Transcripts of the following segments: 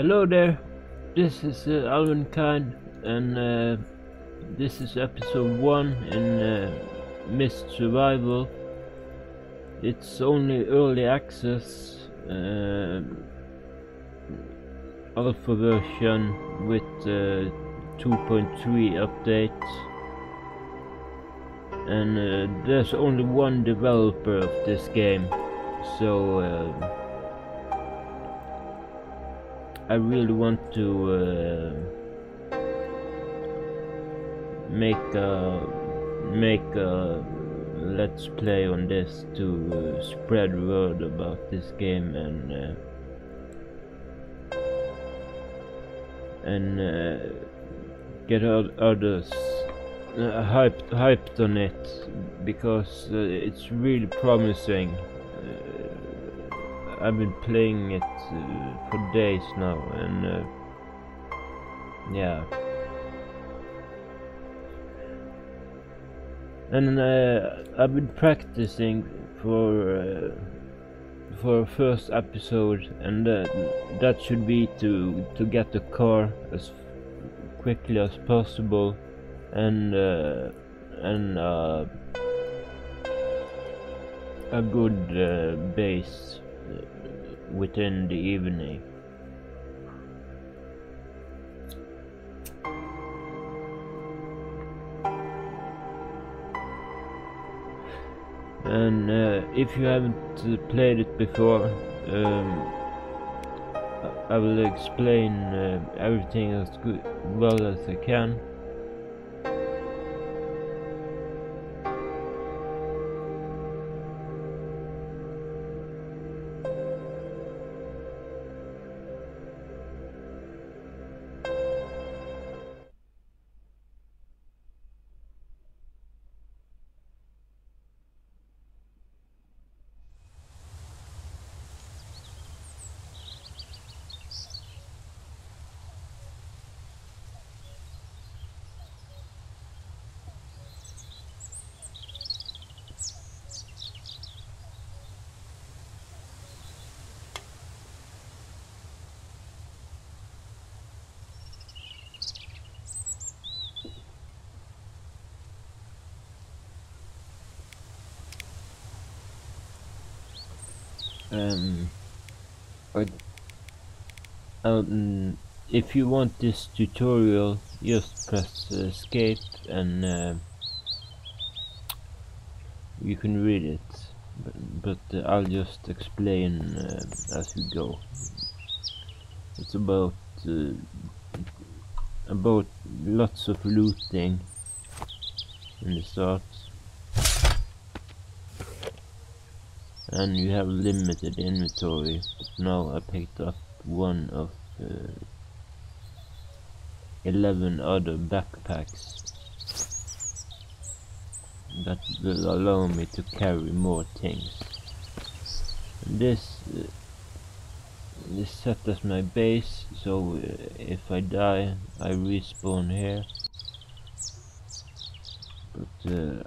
Hello there, this is Elvenkind, and this is episode 1 in Mist Survival. It's only early access, alpha version with 2.3 update, and there's only one developer of this game, so I really want to make a let's play on this to spread word about this game and get others hyped on it, because it's really promising. I've been playing it for days now, and yeah, and I've been practicing for first episode, and that should be to get the car as quickly as possible, and a good base within the evening. And if you haven't played it before, I will explain everything as well as I can. If you want this tutorial, just press escape, and you can read it, but I'll just explain as we go. It's about lots of looting in the start, and you have limited inventory. Now I picked up one of 11 other backpacks that will allow me to carry more things. This set as my base, so if I die I respawn here, but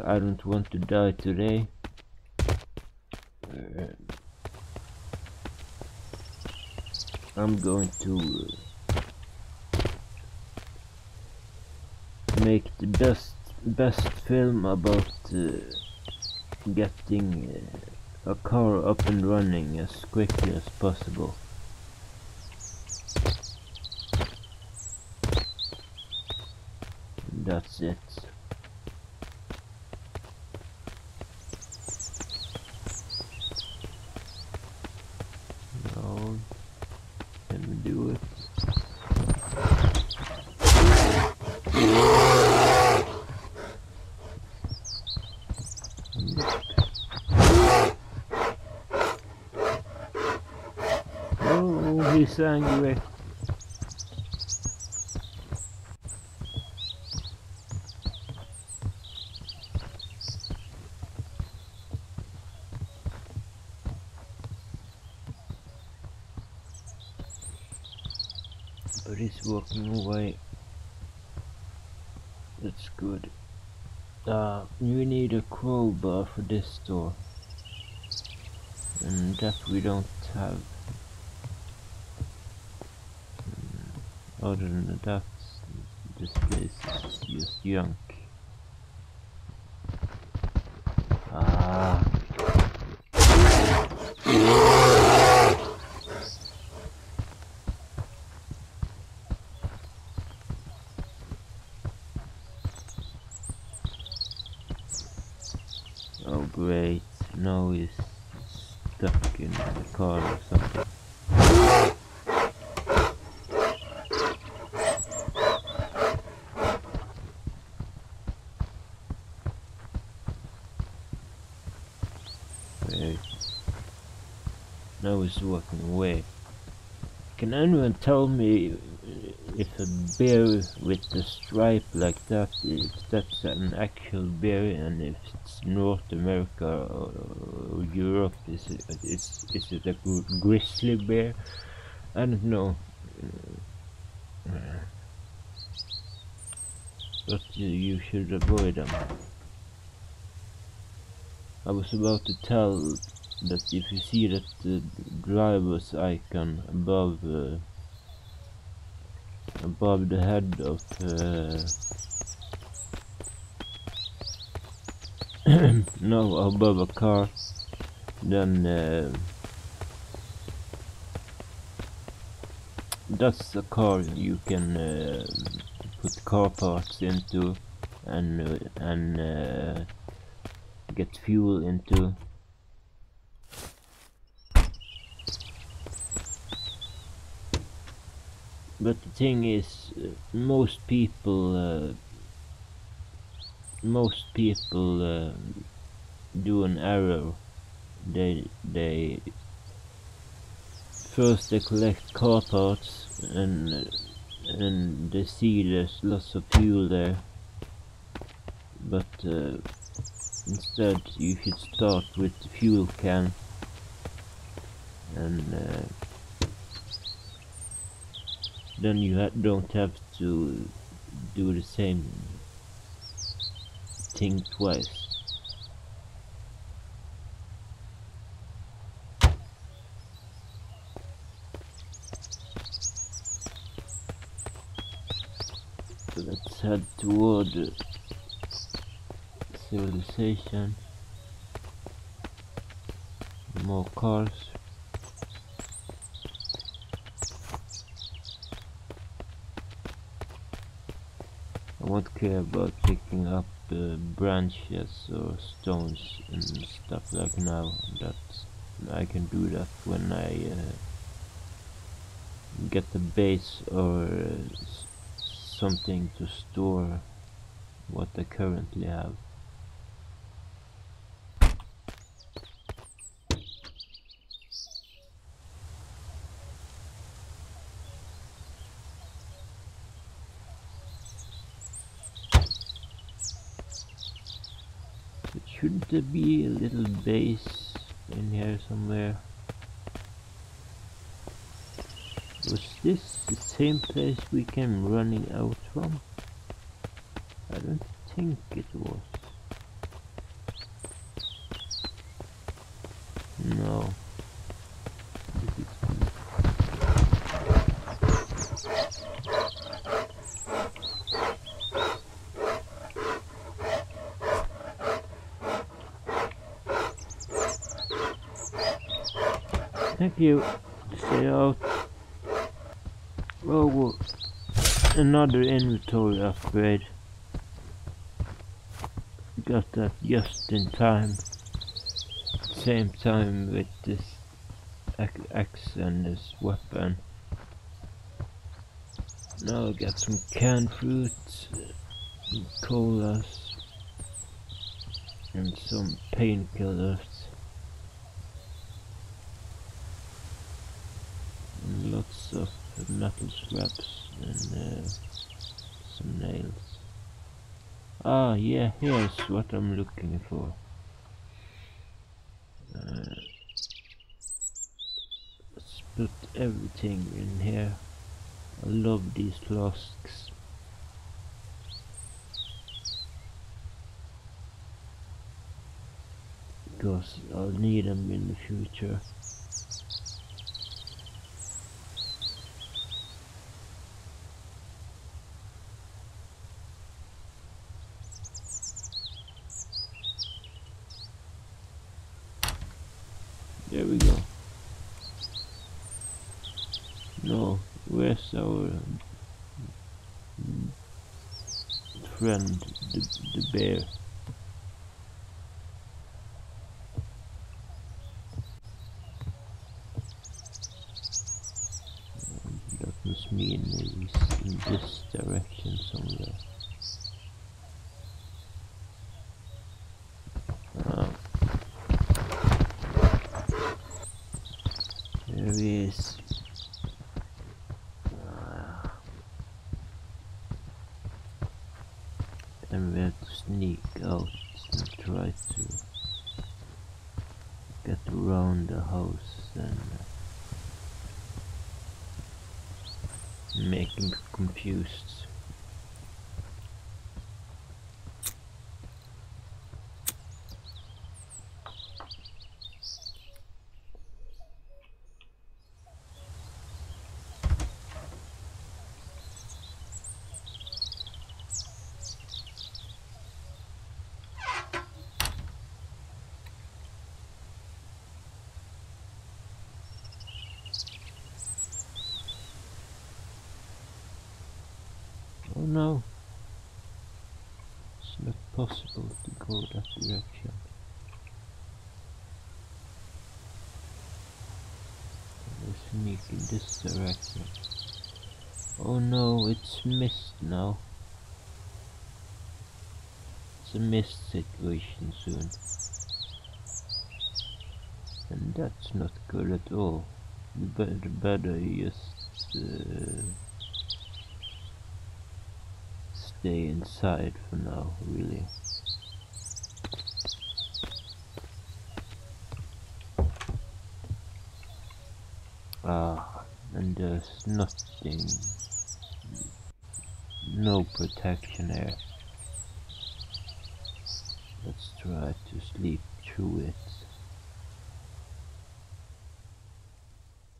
I don't want to die today. I'm going to make the best film about getting a car up and running as quickly as possible. That's it. Angry. But he's walking away. That's good. We need a crowbar for this door, and that we don't have. Other than that, this place is just junk. Oh great, now he's stuck in the car or something. Wait. Now he's walking away. Can anyone tell me if a bear with the stripe like that, if that's an actual bear, and if it's North America or Europe, is it a grizzly bear? I don't know. But you should avoid them. I was about to tell that if you see that driver's icon above above the head of no, above a car, then that's a car you can put car parts into and get fuel into. But the thing is, most people do an error. They first they collect car parts and they see there's lots of fuel there. But instead, you should start with the fuel can and. Then you don't have to do the same thing twice. So let's head toward civilization. More cars. I won't care about picking up branches or stones and stuff like now. That I can do that when I get the base or something to store what I currently have. Shouldn't there be a little base in here somewhere? Was this the same place we came running out from? I don't think it was. No. Thank you. Stay out. Oh, another inventory upgrade. Got that just in time. Same time with this axe and this weapon. Now I got some canned fruits, colas, and some painkillers. Lots of metal scraps and some nails. Ah yeah, here's what I'm looking for. Let's put everything in here. I love these flasks. Because I'll need them in the future. There we go. No, where's our friend, the bear? That must mean he's in this direction somewhere. There he is. And we have to sneak out and try to get around the house and make him confused. Oh no, it's not possible to go that direction. Let's sneak in this direction. Oh no, it's mist now. It's a mist situation soon. And that's not good at all. The better just... stay inside for now, really. Ah, and there's nothing, no protection here. Let's try to sleep through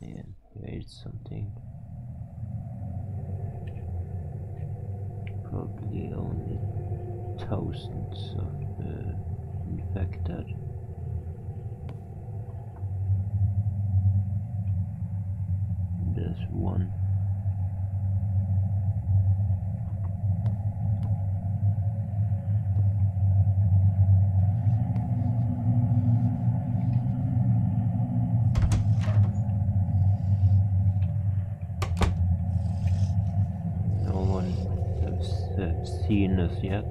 it. And here's something. Probably only thousands of infected. There's one. Seen us yet.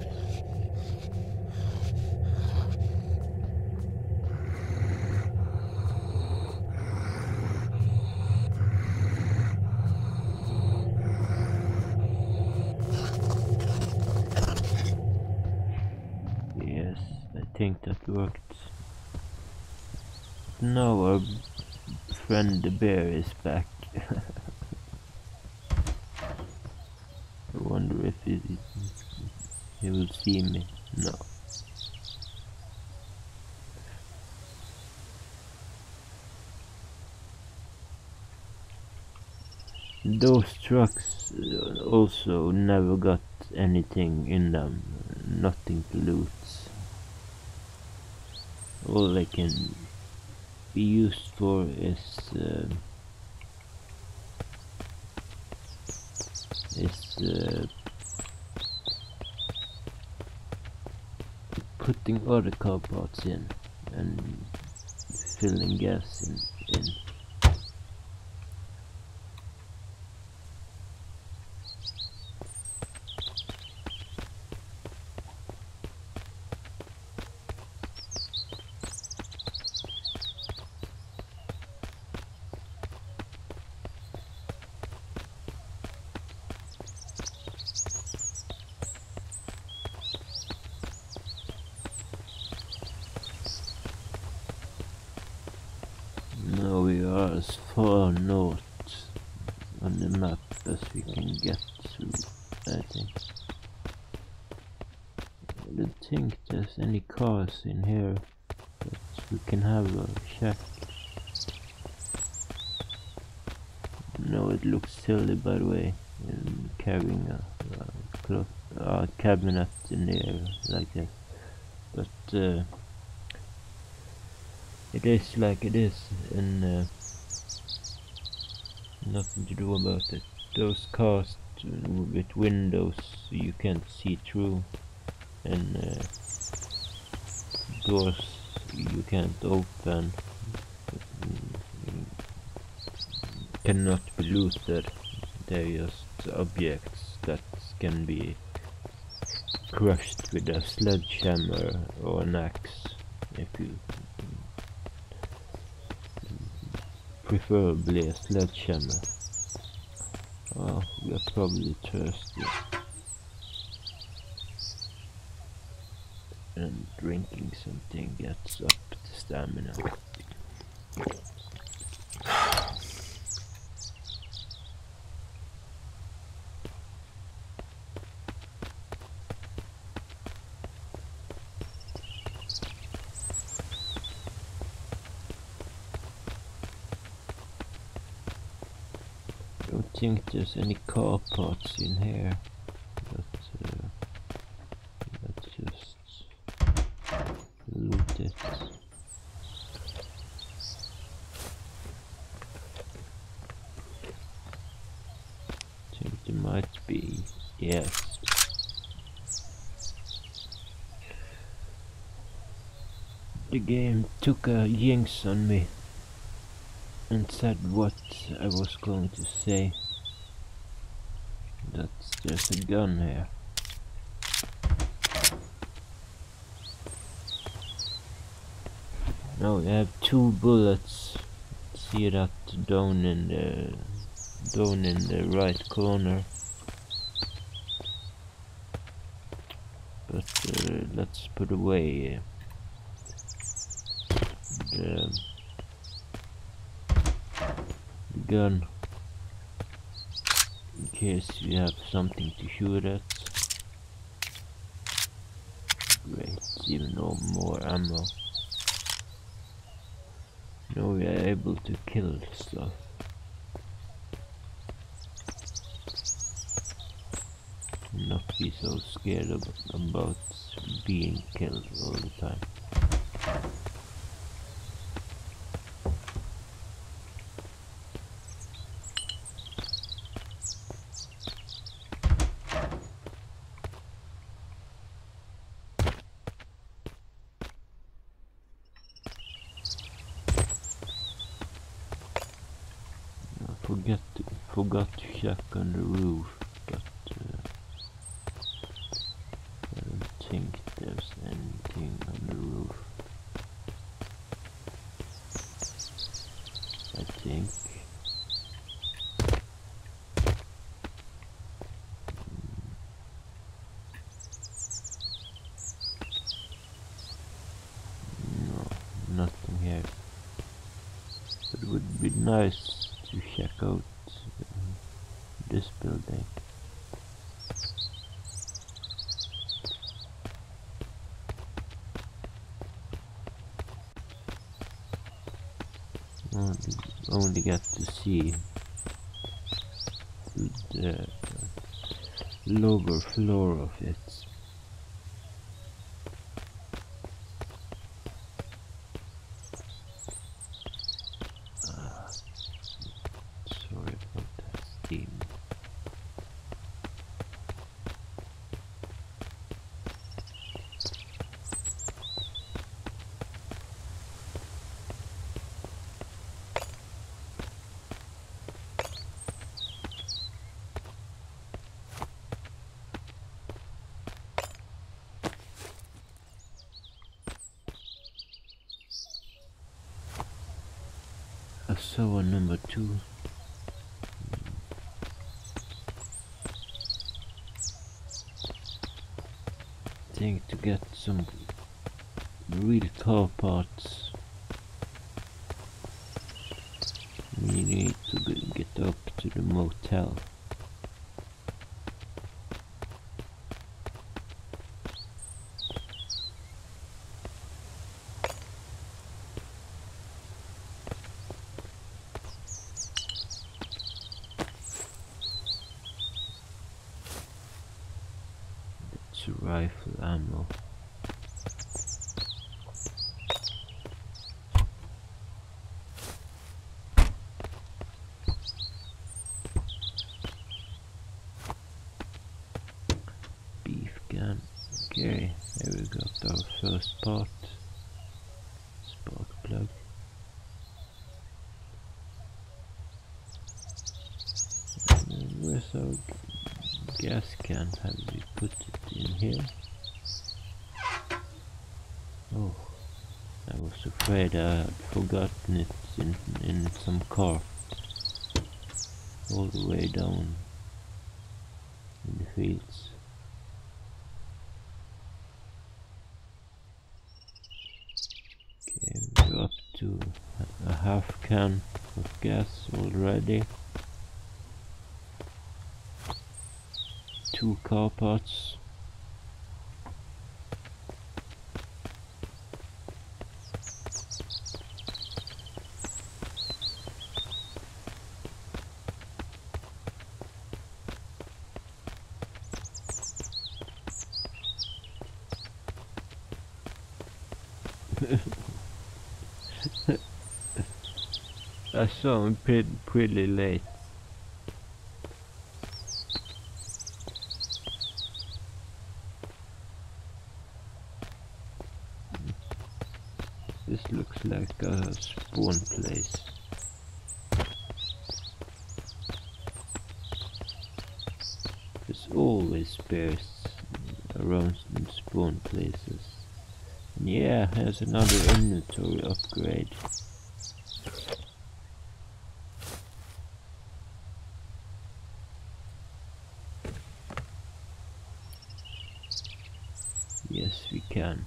Yes, I think that worked. Now our friend the bear is back. I wonder if he will see me. No. Those trucks also never got anything in them. Nothing to loot. All they can be used for is... putting other car parts in and filling gas in. As far north on the map as we can get to, I think. I don't think there's any cars in here, but we can have a check. No, it looks silly, by the way, carrying a cabinet in the air like that, but It is like it is, and nothing to do about it. Those cars with windows you can't see through, and doors you can't open, cannot be looted. They're just objects that can be crushed with a sledgehammer or an axe, if you preferably a sledgehammer. Oh, we are probably thirsty and drinking something gets up the stamina. I don't think there's any car parts in here, but let's just loot it. I think there might be, yes. The game took a jinx on me and said what I was going to say. There's a gun here. No, you have 2 bullets. See that down in the right corner. But let's put away the gun. In case you have something to shoot at. Great, even though more ammo. Now we are able to kill stuff. Not be so scared about being killed all the time. Forgot to check on the roof, but I don't think there's anything on the roof. I think no, nothing here. But it would be nice to check out this building. Only got to see the lower floor of it. Sorry about that steam. So on number 2. I think to get some real car parts we need to get up to the motel. Rifle ammo. Okay, here we got our first part. Spark plug. And where's our gas can? Have we put it in here? Oh, I was afraid I had forgotten it in some car. All the way down in the fields. Okay, we're up to a half can of gas already. 2 car parts. I saw him pretty late. This looks like a spawn place. There's always spares around spawn places. And yeah, here's another inventory upgrade. Yes, we can.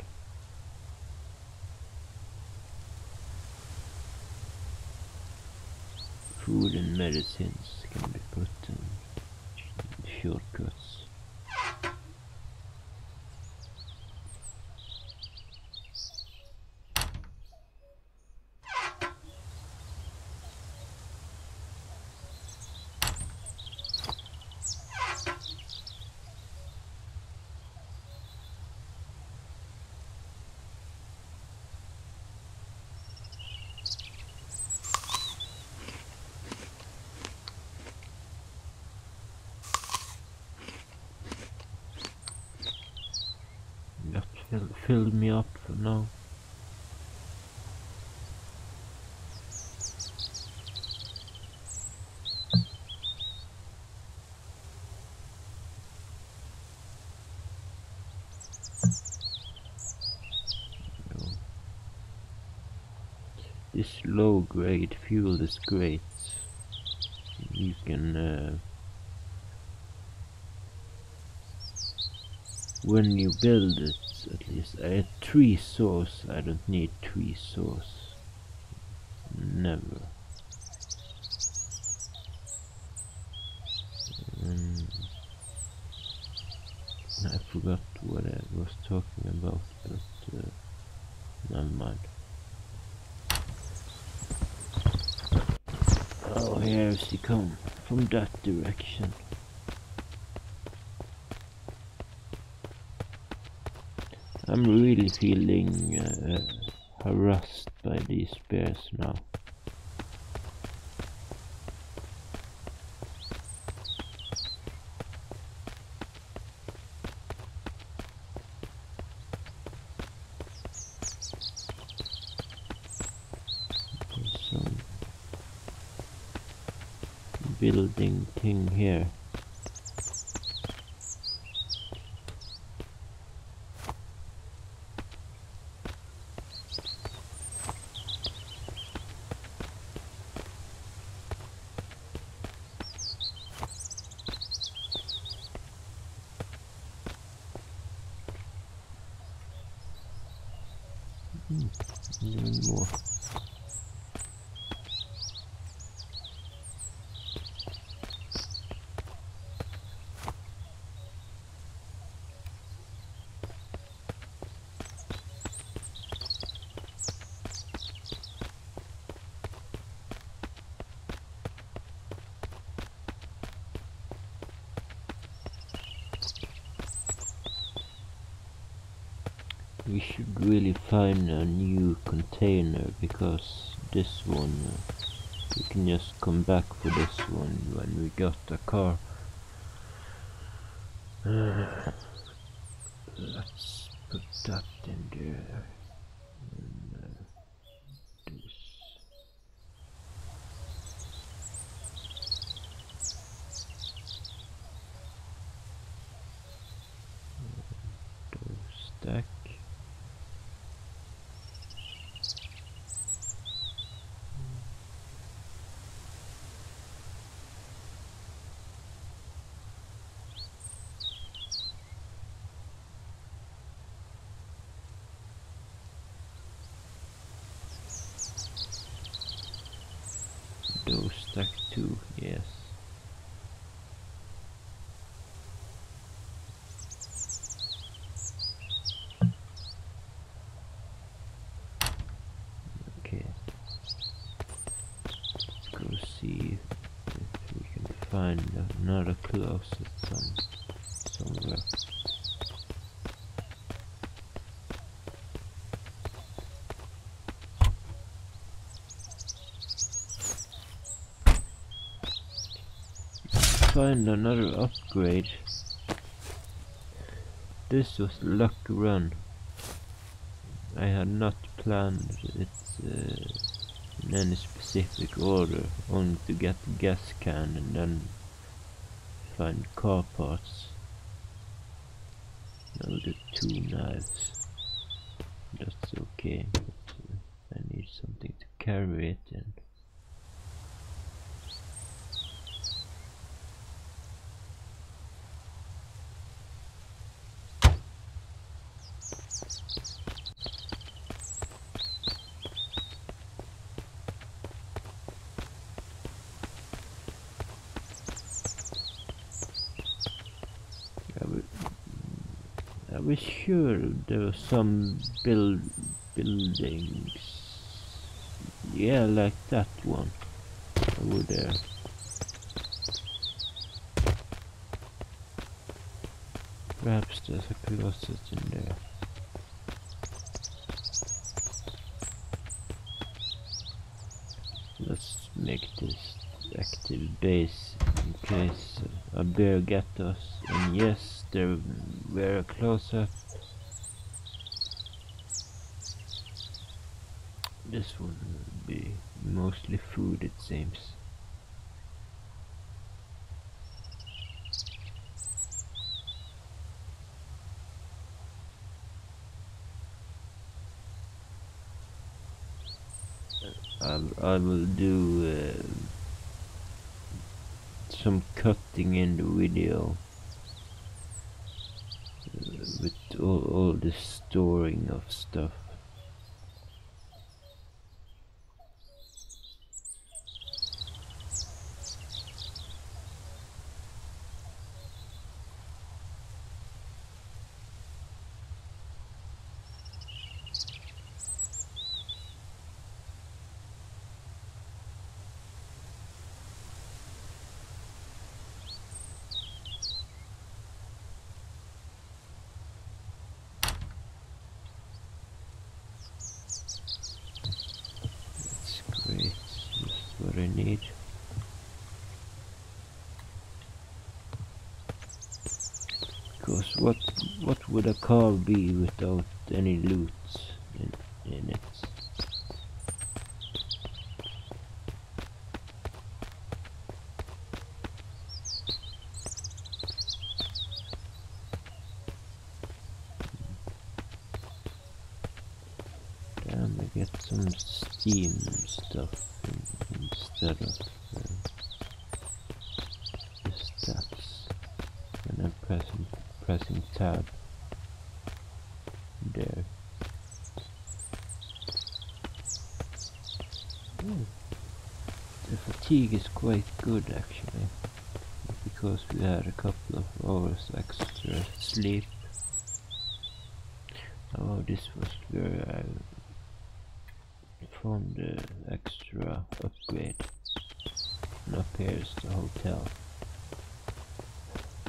Food and medicines can be put in shortcuts. Filled me up for now. This low grade fuel is great. You can when you build it. At least I had 3 saws. I don't need 3 saws. Never. I forgot what I was talking about, but never mind. Oh, here she comes from that direction. I'm really feeling harassed by these bears now. There's some building thing here. Even more. We should really find a new container, because this one, we can just come back for this one when we got the car. Let's put that in there. And this. Stack. Those stack too, yes. Okay. Let's go see if we can find another closet somewhere. Find another upgrade. This was luck run. I had not planned it in any specific order, only to get the gas can and then find car parts. Now we got 2 knives. That's okay, but I need something to carry it in. I was sure there were some buildings. Yeah, like that one over there. Perhaps there's a closet in there. Let's make this active base in case a bear gets us. And yes, there were a closet. This one will be mostly food, it seems. I will do some cutting in the video with all the storing of stuff. I need. Because what would a car be without any loot in it? Damn, I get some steam and stuff. Instead of the stats, and I'm pressing tab there. Ooh. The fatigue is quite good actually, because we had a couple of hours extra sleep. Oh, this was where I from the extra upgrade. And up here is the hotel.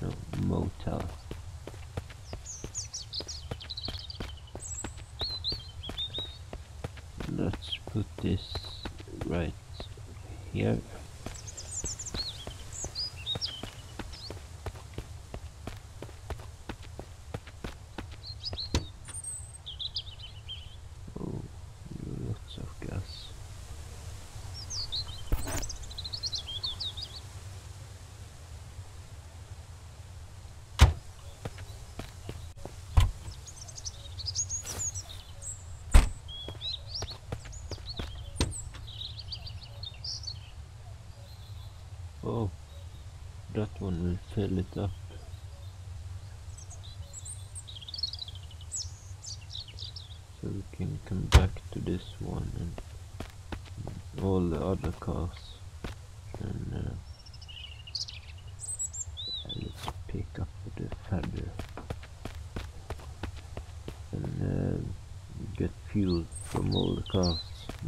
No, motel. Let's put this right here. that one will fill it up. So we can come back to this one and all the other cars. And let's pick up the feather and get fuel from all the cars.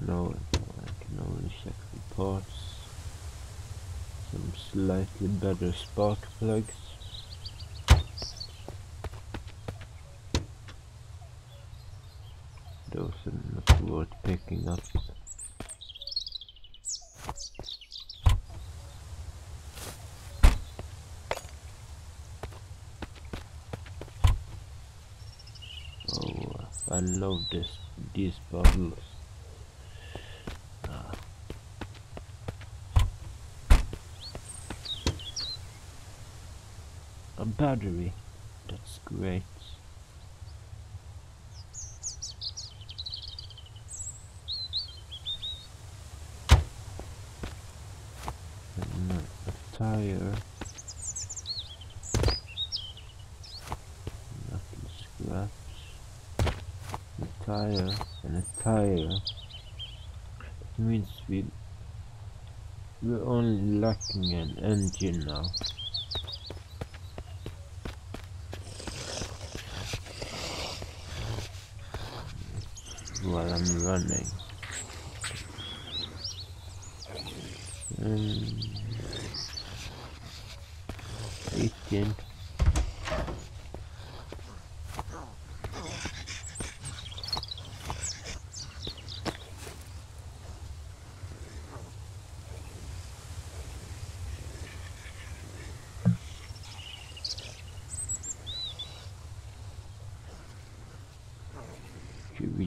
Now I can only check the parts. Some slightly better spark plugs. Those are not worth picking up. Oh, I love these bubbles. A battery, that's great. And a tire. Nothing scratch. A tire and a tire. It means we're only lacking an engine now. While I'm running, and 18.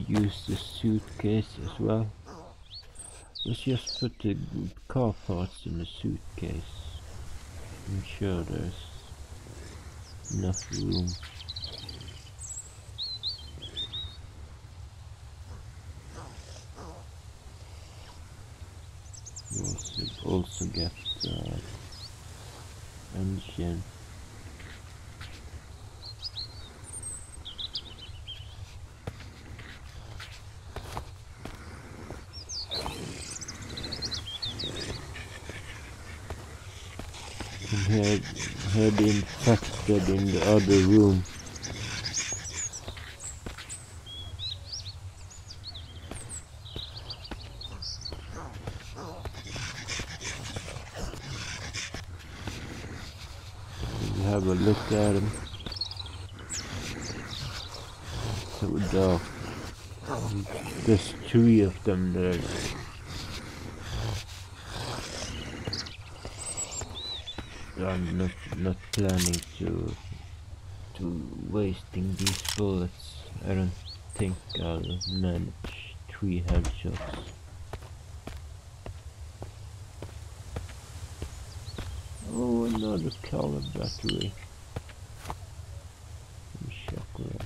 Use the suitcase as well. Let's just put the car parts in the suitcase. I'm sure there's enough room. You also get the engine. Had infected in the other room. We'll have a look at him. So dark. There's 3 of them there. I'm not planning to wasting these bullets. I don't think I'll manage 3 headshots. Oh, another color battery. Chocolate.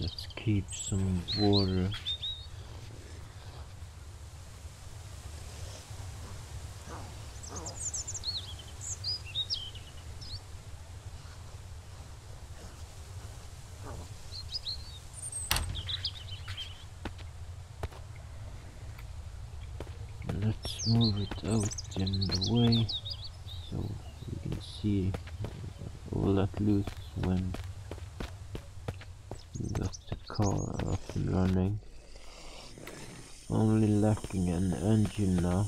Let's keep some water. Let's move it out in the way so we can see all that loot when car up and running. Only lacking an engine now.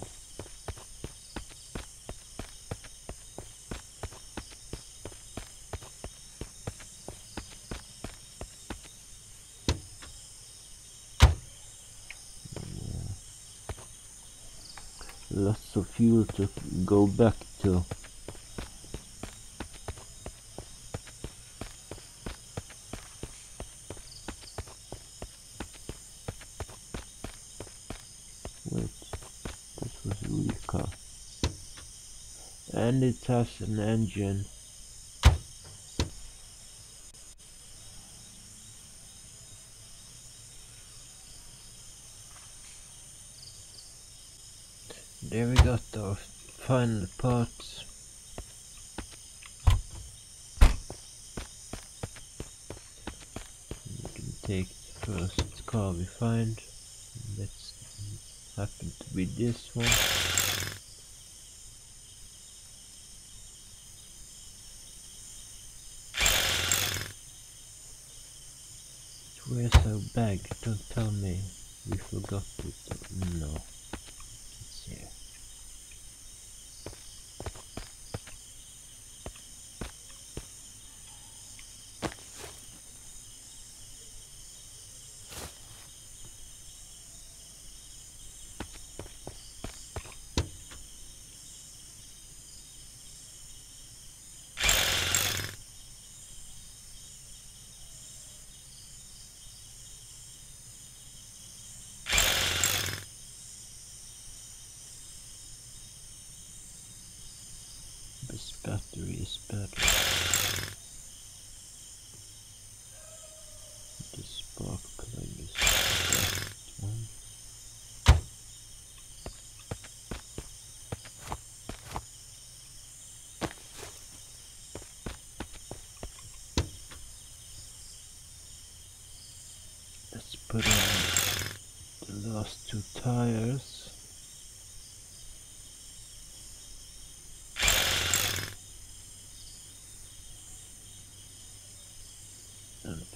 Lots of fuel to go back to. car. And it has an engine. There we got our final parts. We can take the first car we find. That's happened to be this one. Where's our bag? Don't tell me we forgot it. No. It's here. This battery is better. The spark plug is the best one. Let's put on the last two tires.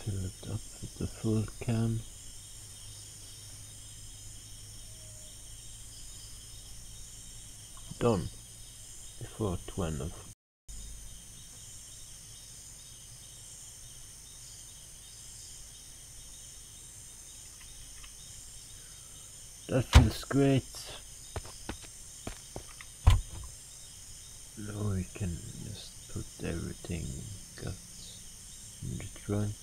Fill it up with the full can. Done. Before 12. That feels great. Now we can just put everything we got in the trunk.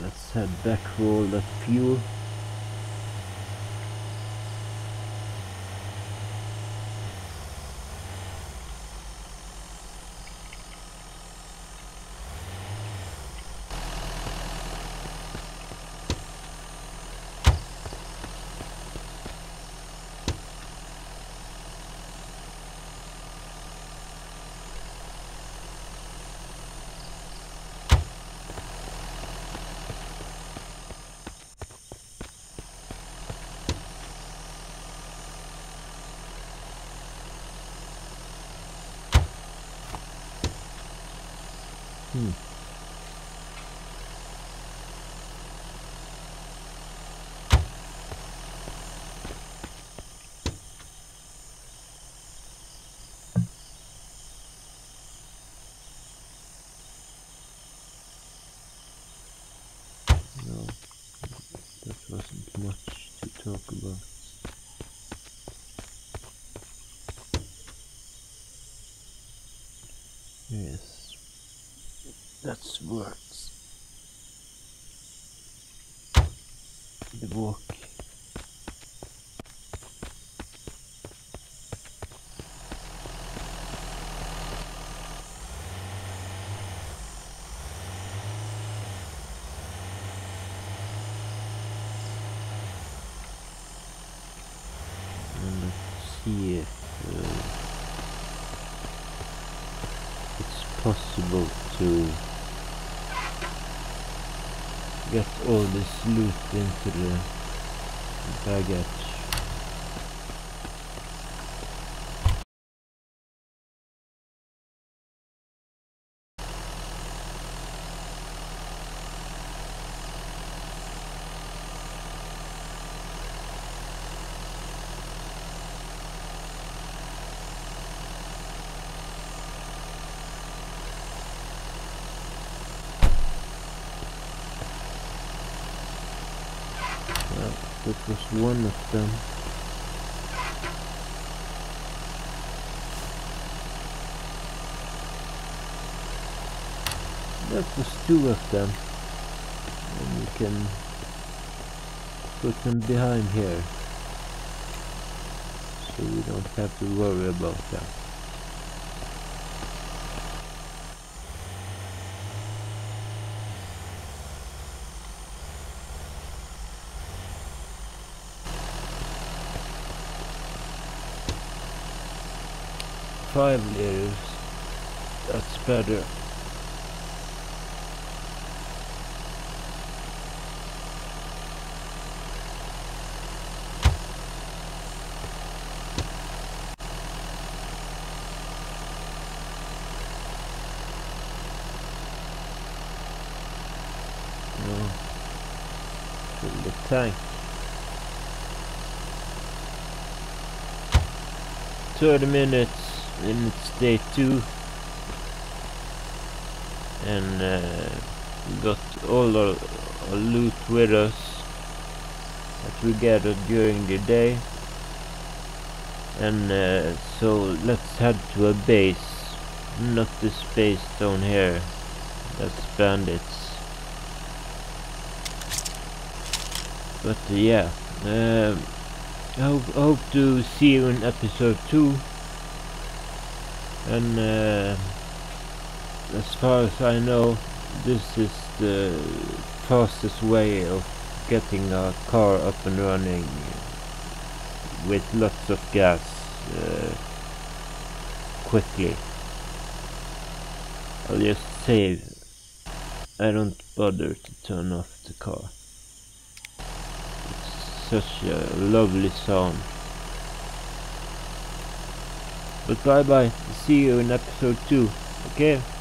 Let's head back for all that fuel. No, that wasn't much to talk about. Yes. That's works. The walk. And let's see if it's possible to get all this loot into the baggage. That was one of them. Let's just two of them, and we can put them behind here, so we don't have to worry about that. Five layers, that's better. The tank. 30 minutes, and it's day 2, and got all our loot with us that we gathered during the day, and so let's head to a base, not this base down here, that's bandits. But yeah, I hope to see you in episode 2. And as far as I know, this is the fastest way of getting a car up and running with lots of gas quickly. I'll just save. I don't bother to turn off the car. Such a lovely sound. But bye bye, see you in episode 2, okay?